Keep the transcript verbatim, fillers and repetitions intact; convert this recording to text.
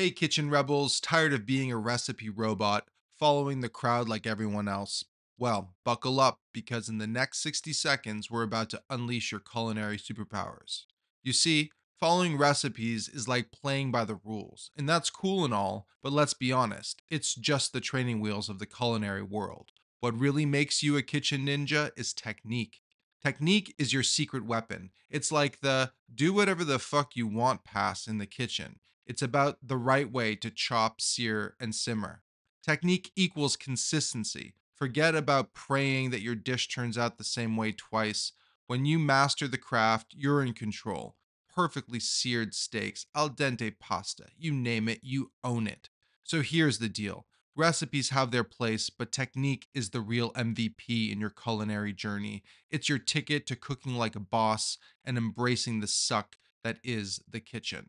Hey, kitchen rebels, tired of being a recipe robot, following the crowd like everyone else? Well, buckle up, because in the next sixty seconds, we're about to unleash your culinary superpowers. You see, following recipes is like playing by the rules, and that's cool and all, but let's be honest, it's just the training wheels of the culinary world. What really makes you a kitchen ninja is technique. Technique is your secret weapon. It's like the do whatever the fuck you want pass in the kitchen. It's about the right way to chop, sear, and simmer. Technique equals consistency. Forget about praying that your dish turns out the same way twice. When you master the craft, you're in control. Perfectly seared steaks, al dente pasta, you name it, you own it. So here's the deal. Recipes have their place, but technique is the real M V P in your culinary journey. It's your ticket to cooking like a boss and embracing the suck that is the kitchen.